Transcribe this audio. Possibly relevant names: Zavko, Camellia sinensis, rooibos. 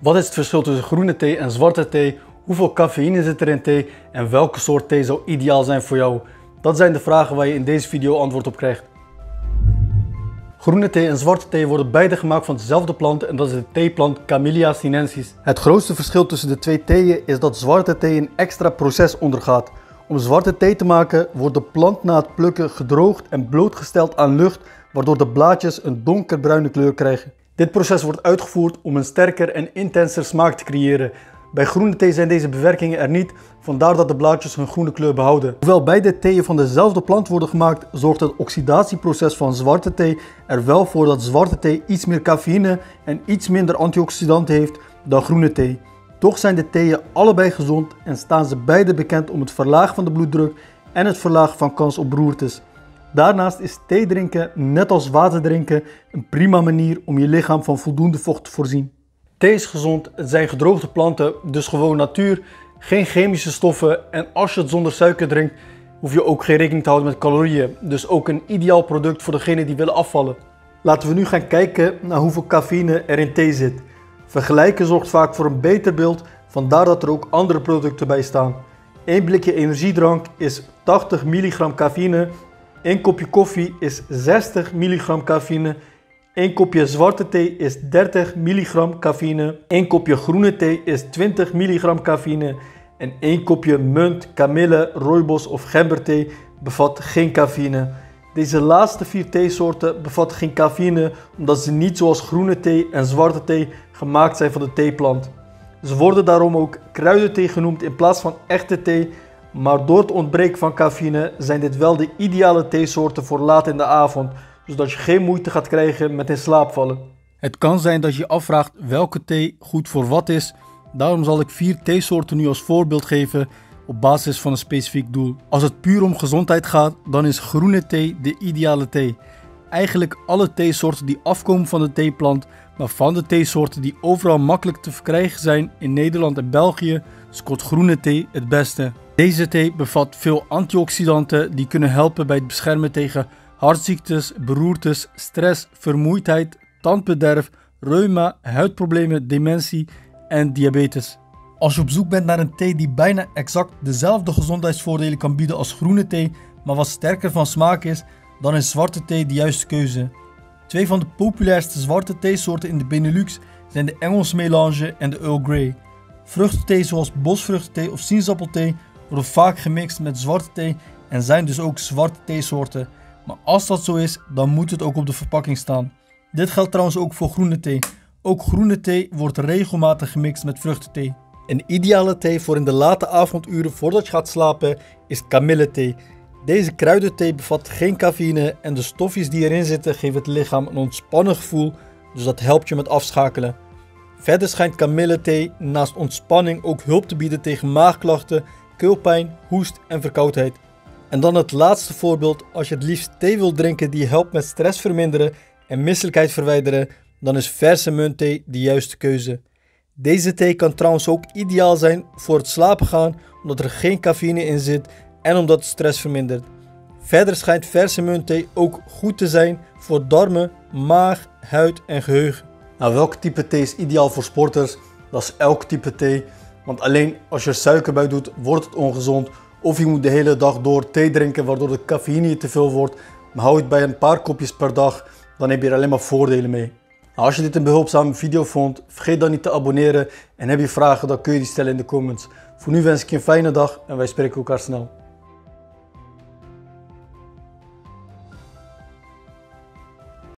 Wat is het verschil tussen groene thee en zwarte thee? Hoeveel cafeïne zit er in thee? En welke soort thee zou ideaal zijn voor jou? Dat zijn de vragen waar je in deze video antwoord op krijgt. Groene thee en zwarte thee worden beide gemaakt van dezelfde plant en dat is de theeplant Camellia sinensis. Het grootste verschil tussen de twee theeën is dat zwarte thee een extra proces ondergaat. Om zwarte thee te maken wordt de plant na het plukken gedroogd en blootgesteld aan lucht, waardoor de blaadjes een donkerbruine kleur krijgen. Dit proces wordt uitgevoerd om een sterker en intenser smaak te creëren. Bij groene thee zijn deze bewerkingen er niet, vandaar dat de blaadjes hun groene kleur behouden. Hoewel beide theeën van dezelfde plant worden gemaakt, zorgt het oxidatieproces van zwarte thee er wel voor dat zwarte thee iets meer cafeïne en iets minder antioxidanten heeft dan groene thee. Toch zijn de theeën allebei gezond en staan ze beide bekend om het verlagen van de bloeddruk en het verlagen van kans op beroertes. Daarnaast is thee drinken, net als water drinken, een prima manier om je lichaam van voldoende vocht te voorzien. Thee is gezond, het zijn gedroogde planten, dus gewoon natuur, geen chemische stoffen en als je het zonder suiker drinkt, hoef je ook geen rekening te houden met calorieën. Dus ook een ideaal product voor degenen die willen afvallen. Laten we nu gaan kijken naar hoeveel cafeïne er in thee zit. Vergelijken zorgt vaak voor een beter beeld, vandaar dat er ook andere producten bij staan. 1 blikje energiedrank is 80 milligram cafeïne, 1 kopje koffie is 60 milligram cafeïne, 1 kopje zwarte thee is 30 milligram cafeïne, 1 kopje groene thee is 20 milligram cafeïne en 1 kopje munt, kamille, rooibos of gemberthee bevat geen cafeïne. Deze laatste 4 theesoorten bevatten geen cafeïne omdat ze niet zoals groene thee en zwarte thee gemaakt zijn van de theeplant. Ze worden daarom ook kruidenthee genoemd in plaats van echte thee, maar door het ontbreken van cafeïne zijn dit wel de ideale theesoorten voor laat in de avond, zodat je geen moeite gaat krijgen met in slaap vallen. Het kan zijn dat je je afvraagt welke thee goed voor wat is, daarom zal ik 4 theesoorten nu als voorbeeld geven op basis van een specifiek doel. Als het puur om gezondheid gaat, dan is groene thee de ideale thee. Eigenlijk alle theesoorten die afkomen van de theeplant, maar van de theesoorten die overal makkelijk te verkrijgen zijn in Nederland en België, scoort groene thee het beste. Deze thee bevat veel antioxidanten die kunnen helpen bij het beschermen tegen hartziektes, beroertes, stress, vermoeidheid, tandbederf, reuma, huidproblemen, dementie en diabetes. Als je op zoek bent naar een thee die bijna exact dezelfde gezondheidsvoordelen kan bieden als groene thee, maar wat sterker van smaak is, dan is zwarte thee de juiste keuze. 2 van de populairste zwarte theesoorten in de Benelux zijn de Engels melange en de Earl Grey. Vruchtenthee zoals bosvruchtenthee of sinaasappelthee worden vaak gemixt met zwarte thee en zijn dus ook zwarte theesoorten. Maar als dat zo is, dan moet het ook op de verpakking staan. Dit geldt trouwens ook voor groene thee. Ook groene thee wordt regelmatig gemixt met vruchtenthee. Een ideale thee voor in de late avonduren voordat je gaat slapen is kamillethee. Deze kruidenthee bevat geen cafeïne en de stofjes die erin zitten geven het lichaam een ontspannen gevoel, dus dat helpt je met afschakelen. Verder schijnt kamillethee naast ontspanning ook hulp te bieden tegen maagklachten, keelpijn, hoest en verkoudheid. En dan het laatste voorbeeld, als je het liefst thee wilt drinken die helpt met stress verminderen en misselijkheid verwijderen, dan is verse muntthee de juiste keuze. Deze thee kan trouwens ook ideaal zijn voor het slapen gaan, omdat er geen cafeïne in zit en omdat het stress vermindert. Verder schijnt verse muntthee ook goed te zijn voor darmen, maag, huid en geheugen. Nou, welk type thee is ideaal voor sporters? Dat is elk type thee, want alleen als je er suiker bij doet, wordt het ongezond. Of je moet de hele dag door thee drinken waardoor de cafeïne te veel wordt, maar hou het bij een paar kopjes per dag, dan heb je er alleen maar voordelen mee. Nou, als je dit een behulpzame video vond, vergeet dan niet te abonneren en heb je vragen, dan kun je die stellen in de comments. Voor nu wens ik je een fijne dag en wij spreken elkaar snel.